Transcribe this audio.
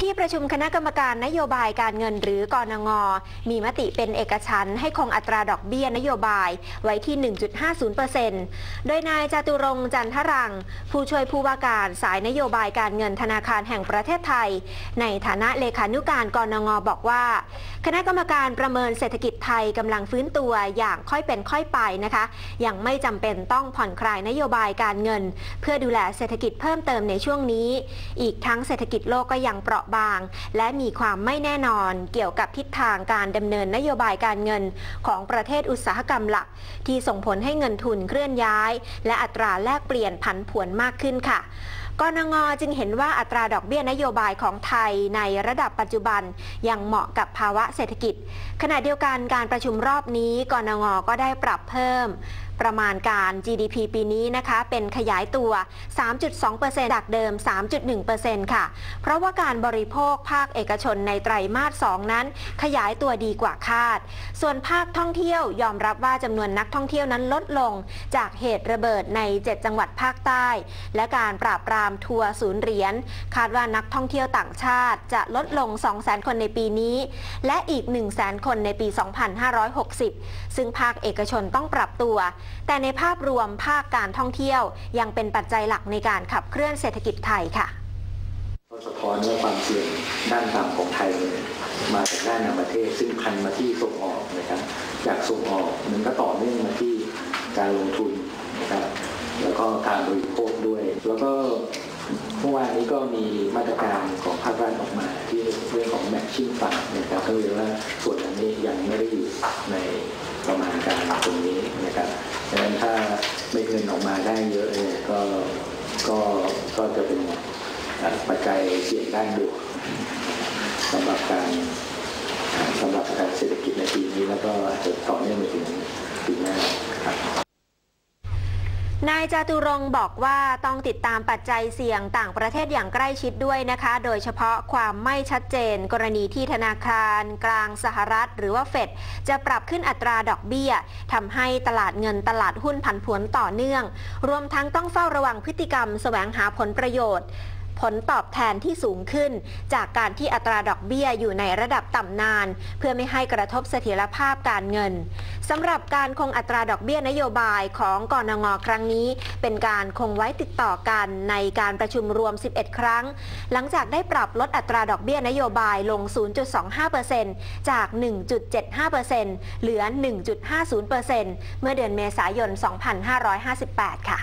ที่ประชุมคณะกรรมการนโยบายการเงินหรือกนง.มีมติเป็นเอกฉันท์ให้คงอัตราดอกเบี้ยนโยบายไว้ที่ 1.50% โดยนายจตุรงค์จันทรังผู้ช่วยผู้ว่าการสายนโยบายการเงินธนาคารแห่งประเทศไทยในฐานะเลขานุการกนง.บอกว่าคณะกรรมการประเมินเศรษฐกิจไทยกำลังฟื้นตัวอย่างค่อยเป็นค่อยไปนะคะยังไม่จำเป็นต้องผ่อนคลายนโยบายการเงินเพื่อดูแลเศรษฐกิจเพิ่มเติมในช่วงนี้อีกทั้งเศรษฐกิจโลกก็ยังเปราะบางและมีความไม่แน่นอนเกี่ยวกับทิศทางการดำเนินนโยบายการเงินของประเทศอุตสาหกรรมหลักที่ส่งผลให้เงินทุนเคลื่อนย้ายและอัตราแลกเปลี่ยนผันผวนมากขึ้นค่ะกนง.จึงเห็นว่าอัตราดอกเบี้ยนโยบายของไทยในระดับปัจจุบันยังเหมาะกับภาวะเศรษฐกิจขณะเดียวกันการประชุมรอบนี้กนง.ก็ได้ปรับเพิ่มประมาณการ GDP ปีนี้นะคะเป็นขยายตัว 3.2% จากเดิม 3.1% ค่ะเพราะว่าการบริโภคภาคเอกชนในไตรมาส 2 นั้นขยายตัวดีกว่าคาดส่วนภาคท่องเที่ยวยอมรับว่าจำนวนนักท่องเที่ยวนั้นลดลงจากเหตุระเบิดใน 7 จังหวัดภาคใต้และการปราบปรามทัวร์ศูนย์เหรียญคาดว่านักท่องเที่ยวต่างชาติจะลดลง 200,000 คนในปีนี้และอีก 100,000 คนในปี 2560 ซึ่งภาคเอกชนต้องปรับตัวแต่ในภาพรวมภาคการท่องเที่ยวยังเป็นปัจจัยหลักในการขับเคลื่อนเศรษฐกิจไทยค่ะสะท้อนว่าความเสี่ยงด้านต่ำของไทยมาจากด้านในประเทศซึ่งพันมาที่ส่งออกนะครับจากส่งออกมันก็ต่อเนื่องมาที่การลงทุนนะครับแล้วก็การบริโภคด้วยแล้วก็เมื่อวานนี้ก็มีมาตรการของภาครัฐออกมาที่เรื่องของ matching fund นะครับก็เลยว่าส่วนอันนี้ยังไม่ได้อยู่ในประมาณการตรงนี้นะครับดังนั้นถ้าไม่เงินออกมาได้เยอะเนี่ยก็จะเป็นปัจจัยเสี่ยงด้านบวกสำหรับการเศรษฐกิจในปีนี้แล้วก็จะต่อเนื่องไปถึงปีหน้าครับนายจตุรงค์บอกว่าต้องติดตามปัจจัยเสี่ยงต่างประเทศอย่างใกล้ชิดด้วยนะคะโดยเฉพาะความไม่ชัดเจนกรณีที่ธนาคารกลางสหรัฐหรือว่าเฟดจะปรับขึ้นอัตราดอกเบี้ยทำให้ตลาดเงินตลาดหุ้นผันผวนต่อเนื่องรวมทั้งต้องเฝ้าระวังพฤติกรรมแสวงหาผลประโยชน์ผลตอบแทนที่สูงขึ้นจากการที่อัตราดอกเบี้ยอยู่ในระดับต่ำนานเพื่อไม่ให้กระทบเสถียรภาพการเงินสำหรับการคงอัตราดอกเบี้ยนโยบายของกนง.ครั้งนี้เป็นการคงไว้ติดต่อกันในการประชุมรวม 11 ครั้งหลังจากได้ปรับลดอัตราดอกเบี้ยนโยบายลง 0.25% จาก 1.75% เหลือ 1.50% เมื่อเดือนเมษายน 2558 ค่ะ